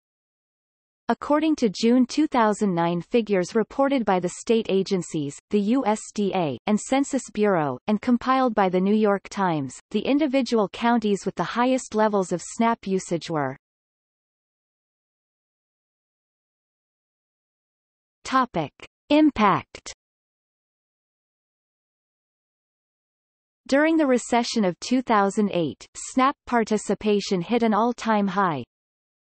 According to June 2009 figures reported by the state agencies, the USDA, and Census Bureau, and compiled by the New York Times, the individual counties with the highest levels of SNAP usage were. Topic: Impact. During the recession of 2008, SNAP participation hit an all-time high.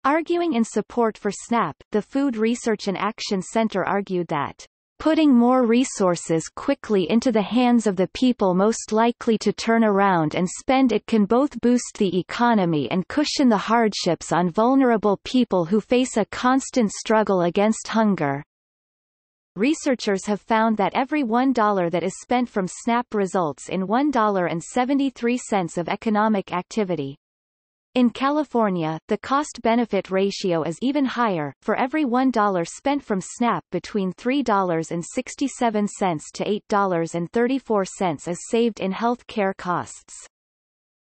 Arguing in support for SNAP, the Food Research and Action Center argued that putting more resources quickly into the hands of the people most likely to turn around and spend it can both boost the economy and cushion the hardships on vulnerable people who face a constant struggle against hunger. Researchers have found that every $1 that is spent from SNAP results in $1.73 of economic activity. In California, the cost-benefit ratio is even higher, for every $1 spent from SNAP between $3.67 to $8.34 is saved in health care costs.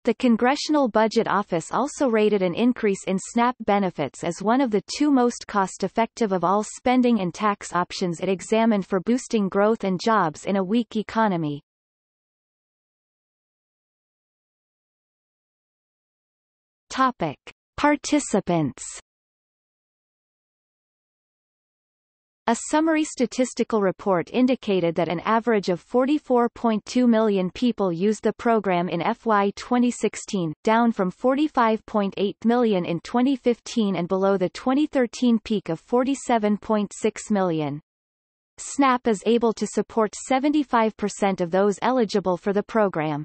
The Congressional Budget Office also rated an increase in SNAP benefits as one of the two most cost-effective of all spending and tax options it examined for boosting growth and jobs in a weak economy. Topic: Participants. A summary statistical report indicated that an average of 44.2 million people used the program in FY 2016, down from 45.8 million in 2015 and below the 2013 peak of 47.6 million. SNAP is able to support 75% of those eligible for the program.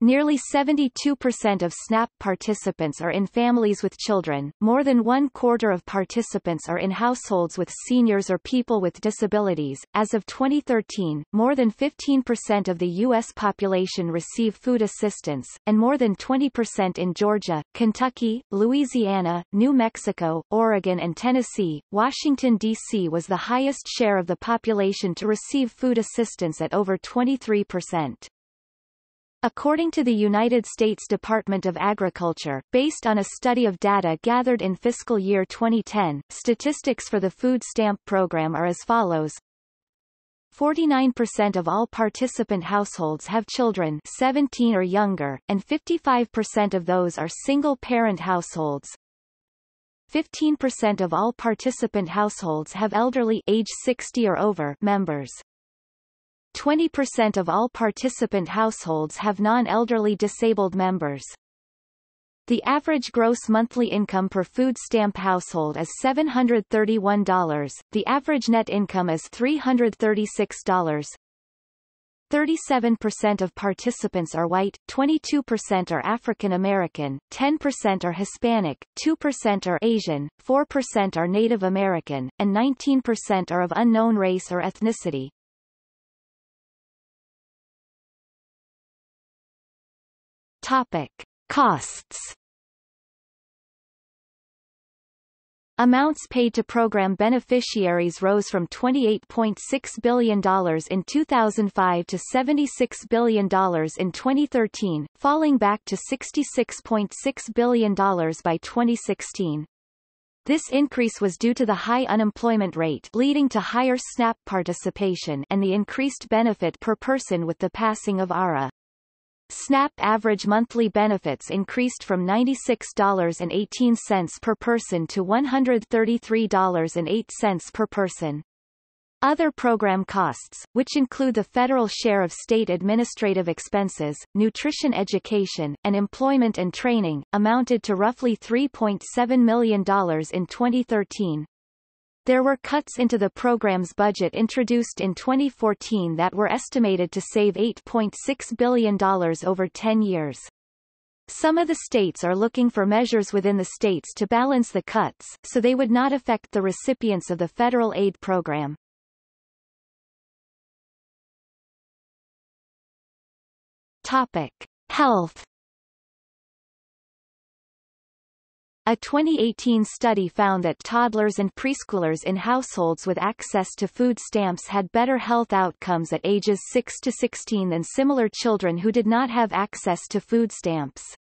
Nearly 72% of SNAP participants are in families with children, more than 1/4 of participants are in households with seniors or people with disabilities. As of 2013, more than 15% of the U.S. population receive food assistance, and more than 20% in Georgia, Kentucky, Louisiana, New Mexico, Oregon and Tennessee. Washington, D.C. was the highest share of the population to receive food assistance at over 23%. According to the United States Department of Agriculture, based on a study of data gathered in fiscal year 2010, statistics for the food stamp program are as follows. 49% of all participant households have children 17 or younger, and 55% of those are single-parent households. 15% of all participant households have elderly age 60 or over members. 20% of all participant households have non-elderly disabled members. The average gross monthly income per food stamp household is $731, the average net income is $336. 37% of participants are white, 22% are African American, 10% are Hispanic, 2% are Asian, 4% are Native American, and 19% are of unknown race or ethnicity. Topic: Costs. Amounts paid to program beneficiaries rose from $28.6 billion in 2005 to $76 billion in 2013, falling back to $66.6 billion by 2016. This increase was due to the high unemployment rate leading to higher SNAP participation and the increased benefit per person with the passing of ARA. SNAP average monthly benefits increased from $96.18 per person to $133.08 per person. Other program costs, which include the federal share of state administrative expenses, nutrition education, and employment and training, amounted to roughly $3.7 million in 2013. There were cuts into the program's budget introduced in 2014 that were estimated to save $8.6 billion over 10 years. Some of the states are looking for measures within the states to balance the cuts, so they would not affect the recipients of the federal aid program. Topic: Health. A 2018 study found that toddlers and preschoolers in households with access to food stamps had better health outcomes at ages 6 to 16 than similar children who did not have access to food stamps.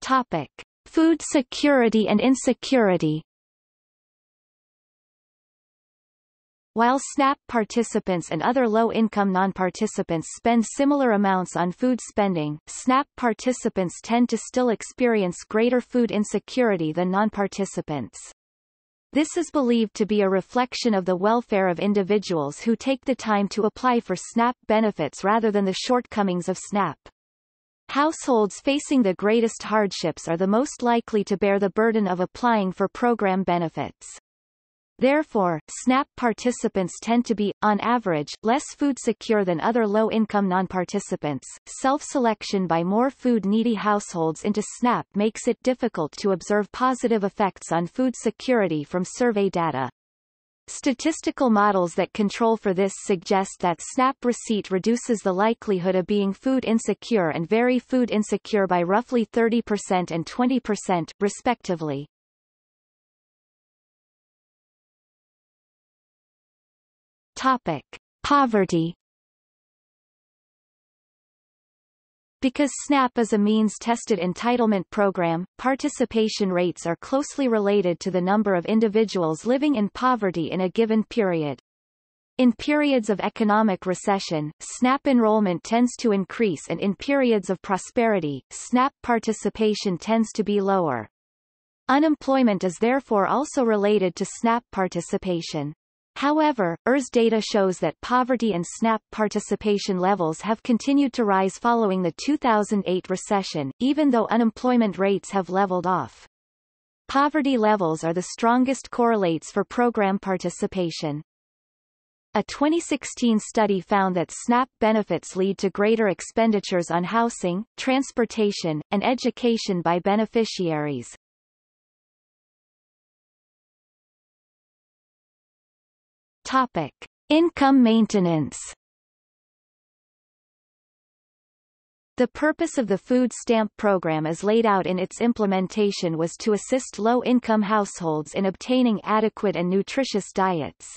Topic: Food security and insecurity. While SNAP participants and other low-income non-participants spend similar amounts on food spending, SNAP participants tend to still experience greater food insecurity than non-participants. This is believed to be a reflection of the welfare of individuals who take the time to apply for SNAP benefits rather than the shortcomings of SNAP. Households facing the greatest hardships are the most likely to bear the burden of applying for program benefits. Therefore, SNAP participants tend to be, on average, less food secure than other low-income non-participants. Self-selection by more food-needy households into SNAP makes it difficult to observe positive effects on food security from survey data. Statistical models that control for this suggest that SNAP receipt reduces the likelihood of being food insecure and very food insecure by roughly 30% and 20%, respectively. Topic: Poverty. Because SNAP is a means-tested entitlement program, participation rates are closely related to the number of individuals living in poverty in a given period. In periods of economic recession, SNAP enrollment tends to increase, and in periods of prosperity, SNAP participation tends to be lower. Unemployment is therefore also related to SNAP participation. However, ERS data shows that poverty and SNAP participation levels have continued to rise following the 2008 recession, even though unemployment rates have leveled off. Poverty levels are the strongest correlates for program participation. A 2016 study found that SNAP benefits lead to greater expenditures on housing, transportation, and education by beneficiaries. Topic: Income maintenance. The purpose of the food stamp program as laid out in its implementation was to assist low-income households in obtaining adequate and nutritious diets.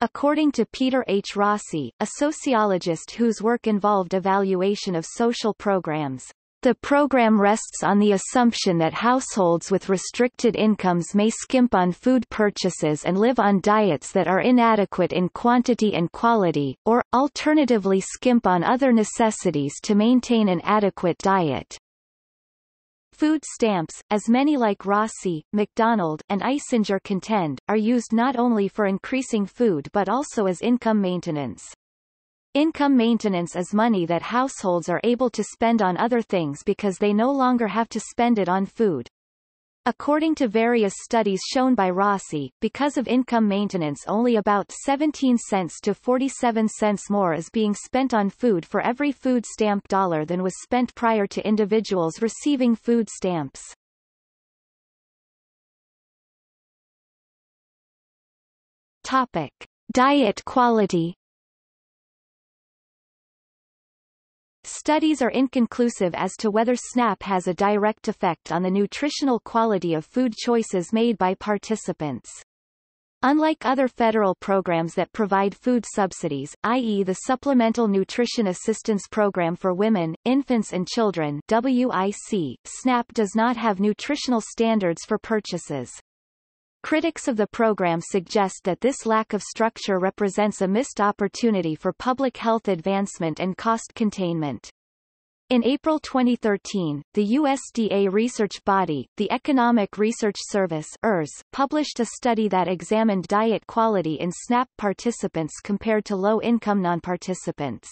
According to Peter H. Rossi, a sociologist whose work involved evaluation of social programs, The program rests on the assumption that households with restricted incomes may skimp on food purchases and live on diets that are inadequate in quantity and quality, or, alternatively, skimp on other necessities to maintain an adequate diet. Food stamps, as many like Rossi, McDonald, and Isinger contend, are used not only for increasing food but also as income maintenance. Income maintenance is money that households are able to spend on other things because they no longer have to spend it on food. According to various studies shown by Rossi, because of income maintenance, only about 17 cents to 47 cents more is being spent on food for every food stamp dollar than was spent prior to individuals receiving food stamps. Topic: Diet quality. Studies are inconclusive as to whether SNAP has a direct effect on the nutritional quality of food choices made by participants. Unlike other federal programs that provide food subsidies, i.e. the Supplemental Nutrition Assistance Program for Women, Infants and Children (WIC), SNAP does not have nutritional standards for purchases. Critics of the program suggest that this lack of structure represents a missed opportunity for public health advancement and cost containment. In April 2013, the USDA research body, the Economic Research Service (ERS), published a study that examined diet quality in SNAP participants compared to low-income non-participants.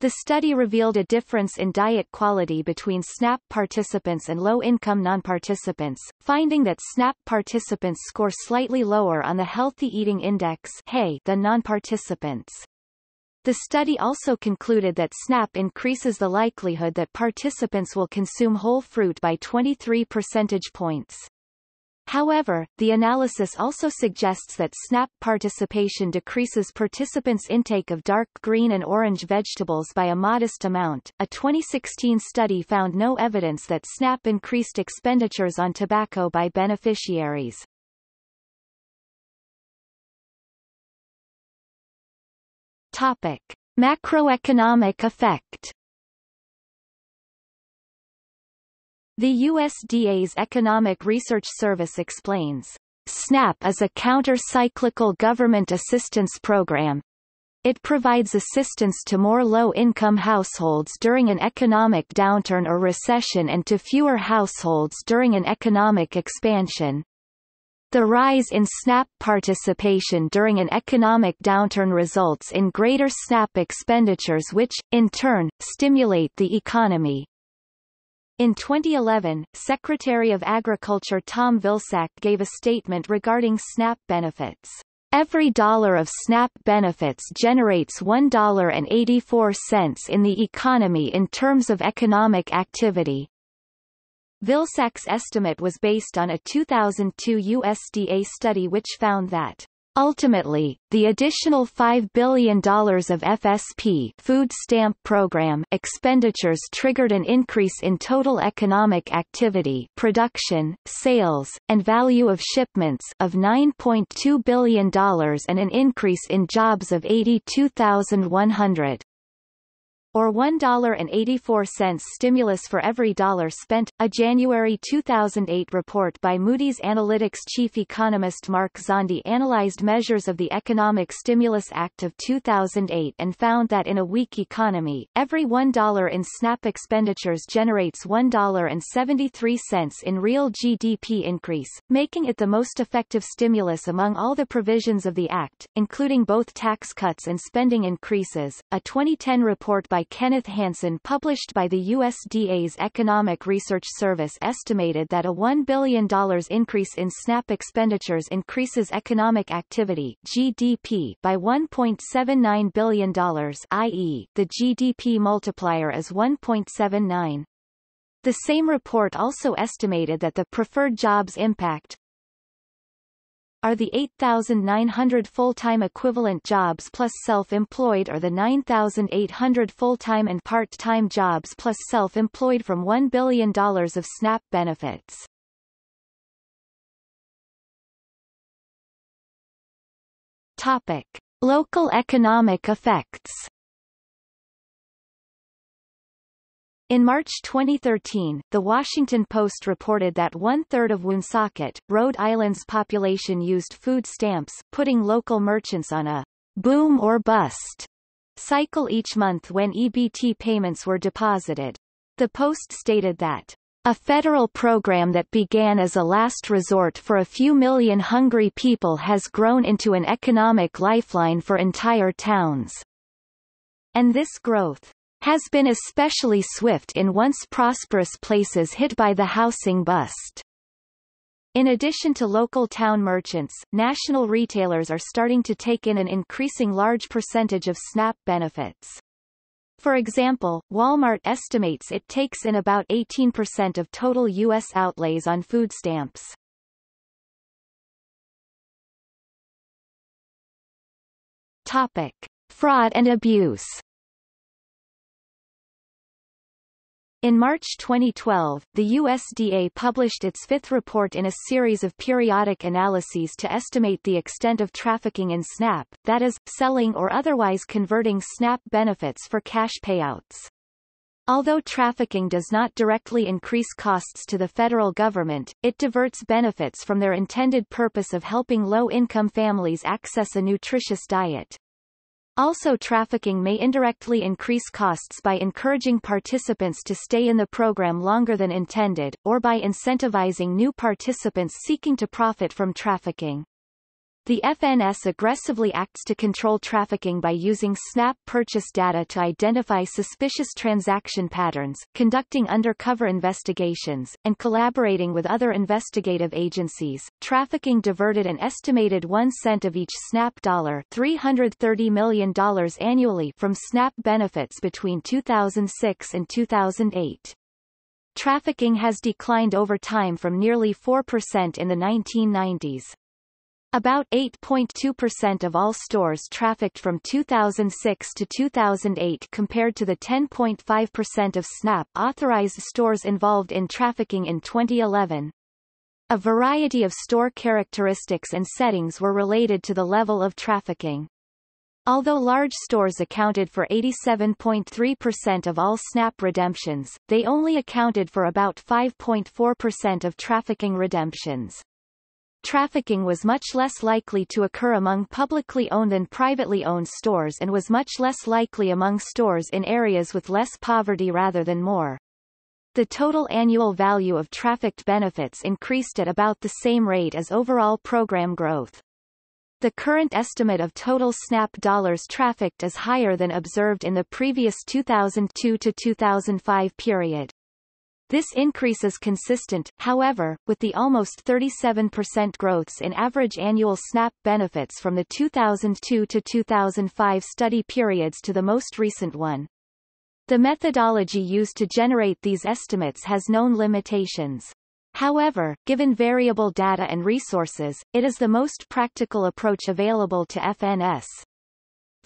The study revealed a difference in diet quality between SNAP participants and low-income non-participants, finding that SNAP participants score slightly lower on the Healthy Eating Index than non-participants. The study also concluded that SNAP increases the likelihood that participants will consume whole fruit by 23 percentage points. However, the analysis also suggests that SNAP participation decreases participants' intake of dark green and orange vegetables by a modest amount. A 2016 study found no evidence that SNAP increased expenditures on tobacco by beneficiaries. Topic: Macroeconomic effect. The USDA's Economic Research Service explains, "SNAP is a counter-cyclical government assistance program. It provides assistance to more low-income households during an economic downturn or recession and to fewer households during an economic expansion. The rise in SNAP participation during an economic downturn results in greater SNAP expenditures which, in turn, stimulate the economy." In 2011, Secretary of Agriculture Tom Vilsack gave a statement regarding SNAP benefits. "Every dollar of SNAP benefits generates $1.84 in the economy in terms of economic activity." Vilsack's estimate was based on a 2002 USDA study which found that, "Ultimately, the additional $5 billion of FSP food stamp program expenditures triggered an increase in total economic activity, production, sales, and value of shipments of $9.2 billion and an increase in jobs of 82,100. Or $1.84 stimulus for every dollar spent. A January 2008 report by Moody's Analytics chief economist Mark Zondi analyzed measures of the Economic Stimulus Act of 2008 and found that in a weak economy, every $1 in SNAP expenditures generates $1.73 in real GDP increase, making it the most effective stimulus among all the provisions of the Act, including both tax cuts and spending increases. A 2010 report by Kenneth Hansen published by the USDA's Economic Research Service estimated that a $1 billion increase in SNAP expenditures increases economic activity (GDP) by $1.79 billion, i.e., the GDP multiplier is 1.79. The same report also estimated that the preferred jobs impact are the 8,900 full-time equivalent jobs plus self-employed or the 9,800 full-time and part-time jobs plus self-employed from $1 billion of SNAP benefits. Topic: Local economic effects. In March 2013, The Washington Post reported that one-third of Woonsocket, Rhode Island's population used food stamps, putting local merchants on a boom or bust cycle each month when EBT payments were deposited. The Post stated that a federal program that began as a last resort for a few million hungry people has grown into an economic lifeline for entire towns. And this growth has been especially swift in once prosperous places hit by the housing bust. In addition to local town merchants, national retailers are starting to take in an increasing large percentage of SNAP benefits. For example, Walmart estimates it takes in about 18% of total U.S. outlays on food stamps. Topic: Fraud and abuse. In March 2012, the USDA published its fifth report in a series of periodic analyses to estimate the extent of trafficking in SNAP, that is, selling or otherwise converting SNAP benefits for cash payouts. Although trafficking does not directly increase costs to the federal government, it diverts benefits from their intended purpose of helping low-income families access a nutritious diet. Also, trafficking may indirectly increase costs by encouraging participants to stay in the program longer than intended, or by incentivizing new participants seeking to profit from trafficking. The FNS aggressively acts to control trafficking by using SNAP purchase data to identify suspicious transaction patterns, conducting undercover investigations, and collaborating with other investigative agencies. Trafficking diverted an estimated 1 cent of each SNAP dollar, $330 million annually, from SNAP benefits between 2006 and 2008. Trafficking has declined over time from nearly 4% in the 1990s. About 8.2% of all stores trafficked from 2006 to 2008 compared to the 10.5% of SNAP authorized stores involved in trafficking in 2011. A variety of store characteristics and settings were related to the level of trafficking. Although large stores accounted for 87.3% of all SNAP redemptions, they only accounted for about 5.4% of trafficking redemptions. Trafficking was much less likely to occur among publicly owned than privately owned stores, and was much less likely among stores in areas with less poverty rather than more. The total annual value of trafficked benefits increased at about the same rate as overall program growth. The current estimate of total SNAP dollars trafficked is higher than observed in the previous 2002 to 2005 period. This increase is consistent, however, with the almost 37% growths in average annual SNAP benefits from the 2002 to 2005 study periods to the most recent one. The methodology used to generate these estimates has known limitations. However, given variable data and resources, it is the most practical approach available to FNS.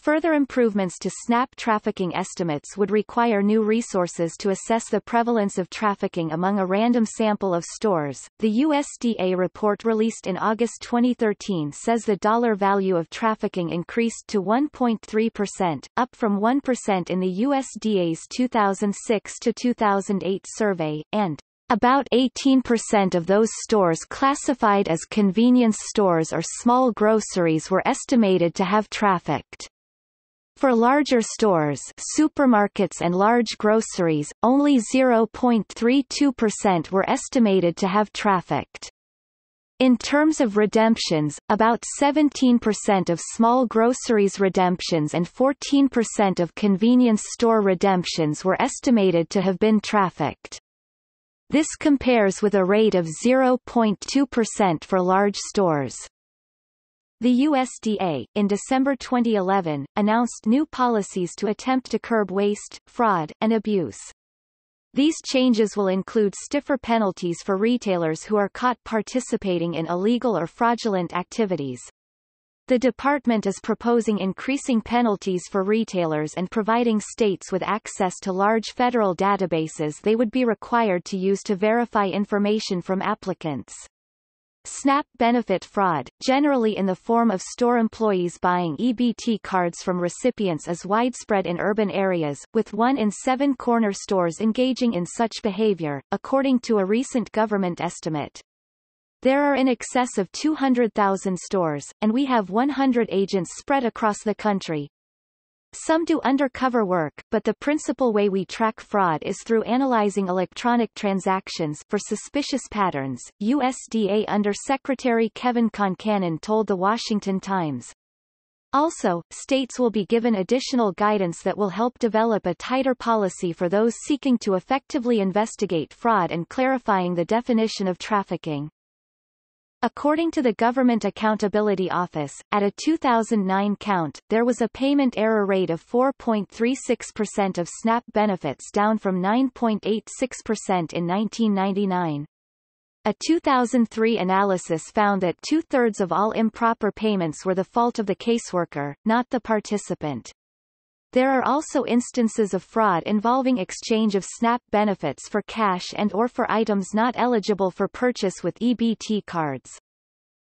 Further improvements to SNAP trafficking estimates would require new resources to assess the prevalence of trafficking among a random sample of stores. The USDA report released in August 2013 says the dollar value of trafficking increased to 1.3%, up from 1% in the USDA's 2006 to 2008 survey, and about 18% of those stores classified as convenience stores or small groceries were estimated to have trafficked. For larger stores, supermarkets and large groceries, only 0.32% were estimated to have trafficked. In terms of redemptions, about 17% of small groceries redemptions and 14% of convenience store redemptions were estimated to have been trafficked. This compares with a rate of 0.2% for large stores. The USDA, in December 2011, announced new policies to attempt to curb waste, fraud, and abuse. These changes will include stiffer penalties for retailers who are caught participating in illegal or fraudulent activities. The department is proposing increasing penalties for retailers and providing states with access to large federal databases they would be required to use to verify information from applicants. SNAP benefit fraud, generally in the form of store employees buying EBT cards from recipients, is widespread in urban areas, with 1 in 7 corner stores engaging in such behavior, according to a recent government estimate. There are in excess of 200,000 stores, and we have 100 agents spread across the country. Some do undercover work, but the principal way we track fraud is through analyzing electronic transactions for suspicious patterns, USDA Undersecretary Kevin Concannon told The Washington Times. Also, states will be given additional guidance that will help develop a tighter policy for those seeking to effectively investigate fraud and clarifying the definition of trafficking. According to the Government Accountability Office, at a 2009 count, there was a payment error rate of 4.36% of SNAP benefits, down from 9.86% in 1999. A 2003 analysis found that 2/3 of all improper payments were the fault of the caseworker, not the participant. There are also instances of fraud involving exchange of SNAP benefits for cash and/or for items not eligible for purchase with EBT cards.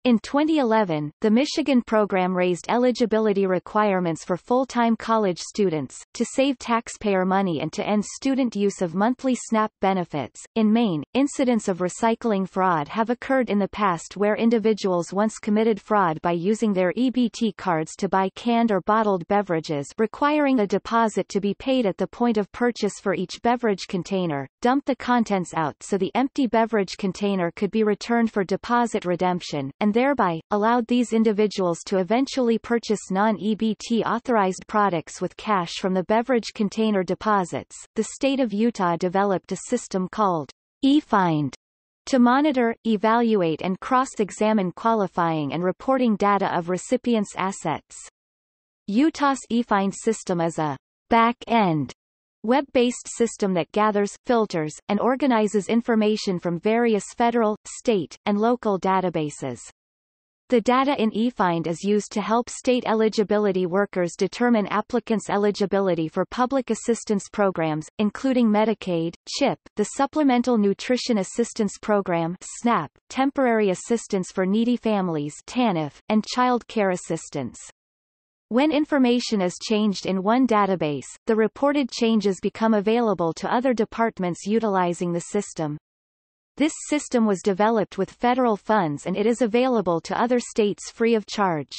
In 2011, the Michigan program raised eligibility requirements for full-time college students, to save taxpayer money and to end student use of monthly SNAP benefits. In Maine, incidents of recycling fraud have occurred in the past where individuals once committed fraud by using their EBT cards to buy canned or bottled beverages requiring a deposit to be paid at the point of purchase for each beverage container, dumped the contents out so the empty beverage container could be returned for deposit redemption, and thereby allowed these individuals to eventually purchase non-EBT authorized products with cash from the beverage container deposits. The state of Utah developed a system called eFind to monitor, evaluate and cross-examine qualifying and reporting data of recipients' assets. Utah's eFind system is a back-end web-based system that gathers, filters, and organizes information from various federal, state, and local databases. The data in eFind is used to help state eligibility workers determine applicants' eligibility for public assistance programs, including Medicaid, CHIP, the Supplemental Nutrition Assistance Program (SNAP), Temporary Assistance for Needy Families (TANF), and Child Care Assistance. When information is changed in one database, the reported changes become available to other departments utilizing the system. This system was developed with federal funds and it is available to other states free of charge.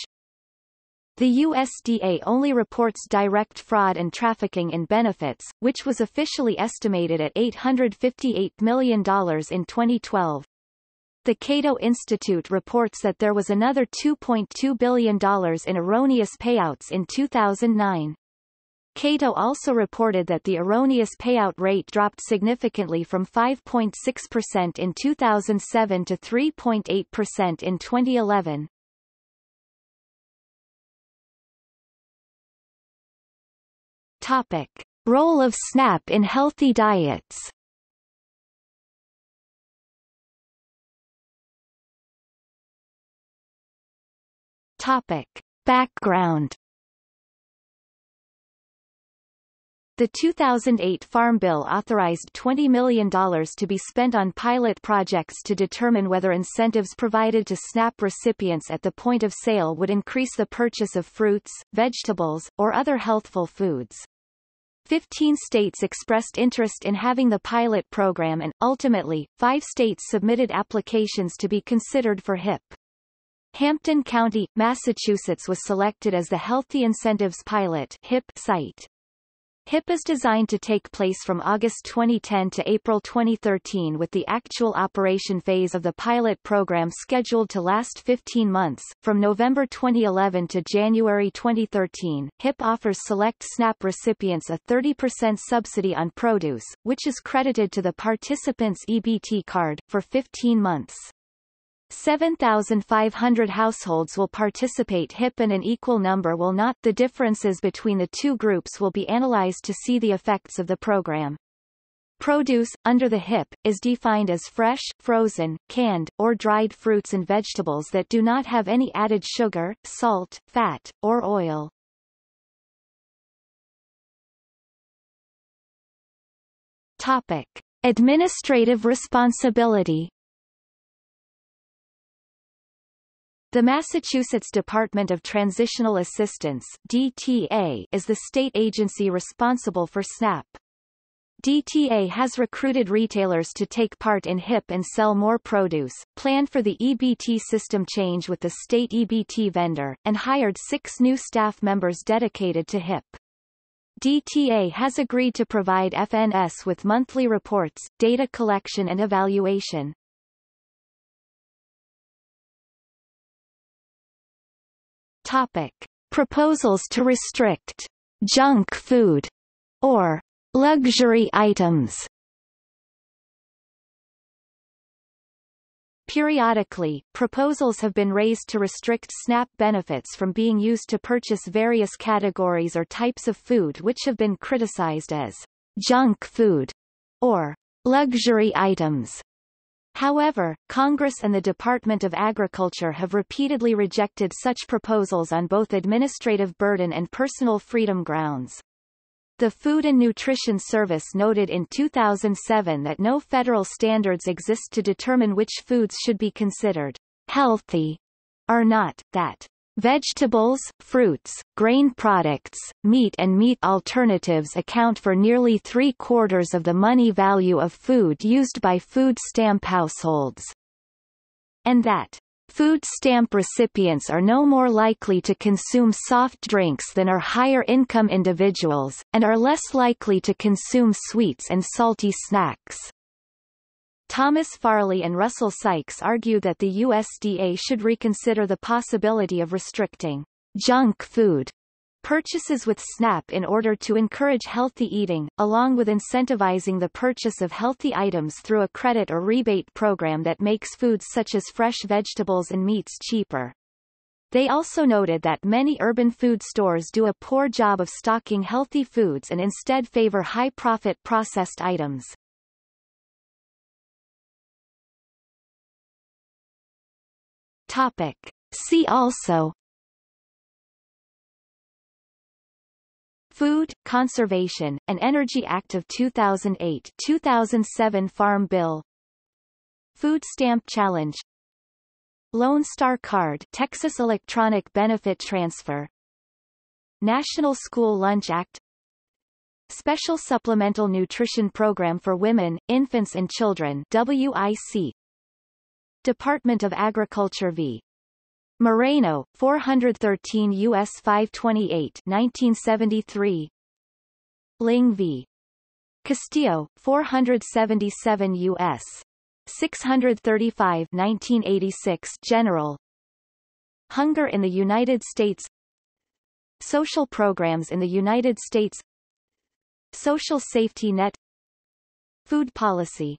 The USDA only reports direct fraud and trafficking in benefits, which was officially estimated at $858 million in 2012. The Cato Institute reports that there was another $2.2 billion in erroneous payouts in 2009. Cato also reported that the erroneous payout rate dropped significantly from 5.6% in 2007 to 3.8% in 2011. Topic: Role of SNAP in healthy diets. Topic: Background. The 2008 Farm Bill authorized $20 million to be spent on pilot projects to determine whether incentives provided to SNAP recipients at the point of sale would increase the purchase of fruits, vegetables, or other healthful foods. 15 states expressed interest in having the pilot program and, ultimately, 5 states submitted applications to be considered for HIP. Hampton County, Massachusetts was selected as the Healthy Incentives Pilot (HIP) site. HIP is designed to take place from August 2010 to April 2013, with the actual operation phase of the pilot program scheduled to last 15 months. From November 2011 to January 2013, HIP offers select SNAP recipients a 30% subsidy on produce, which is credited to the participant's EBT card, for 15 months. 7,500 households will participate HIP and an equal number will not. The differences between the two groups will be analyzed to see the effects of the program. Produce, under the HIP, is defined as fresh, frozen, canned, or dried fruits and vegetables that do not have any added sugar, salt, fat, or oil. Topic: Administrative responsibility. The Massachusetts Department of Transitional Assistance (DTA) is the state agency responsible for SNAP. DTA has recruited retailers to take part in HIP and sell more produce, planned for the EBT system change with the state EBT vendor, and hired 6 new staff members dedicated to HIP. DTA has agreed to provide FNS with monthly reports, data collection and evaluation. Topic: Proposals to restrict junk food or luxury items. Periodically, proposals have been raised to restrict SNAP benefits from being used to purchase various categories or types of food which have been criticized as junk food or luxury items. However, Congress and the Department of Agriculture have repeatedly rejected such proposals on both administrative burden and personal freedom grounds. The Food and Nutrition Service noted in 2007 that no federal standards exist to determine which foods should be considered healthy or not, that vegetables, fruits, grain products, meat and meat alternatives account for nearly 3/4 of the money value of food used by food stamp households, and that food stamp recipients are no more likely to consume soft drinks than are higher-income individuals, and are less likely to consume sweets and salty snacks. Thomas Farley and Russell Sykes argue that the USDA should reconsider the possibility of restricting junk food purchases with SNAP in order to encourage healthy eating, along with incentivizing the purchase of healthy items through a credit or rebate program that makes foods such as fresh vegetables and meats cheaper. They also noted that many urban food stores do a poor job of stocking healthy foods and instead favor high-profit processed items. Topic. See also: Food, Conservation, and Energy Act of 2008-2007 Farm Bill, Food Stamp Challenge, Lone Star Card, Texas Electronic Benefit Transfer, National School Lunch Act, Special Supplemental Nutrition Program for Women, Infants and Children (WIC), Department of Agriculture v. Moreno, 413 U.S. 528 1973, Ling v. Castillo, 477 U.S. 635 1986 General, Hunger in the United States, Social Programs in the United States, Social Safety Net, Food Policy.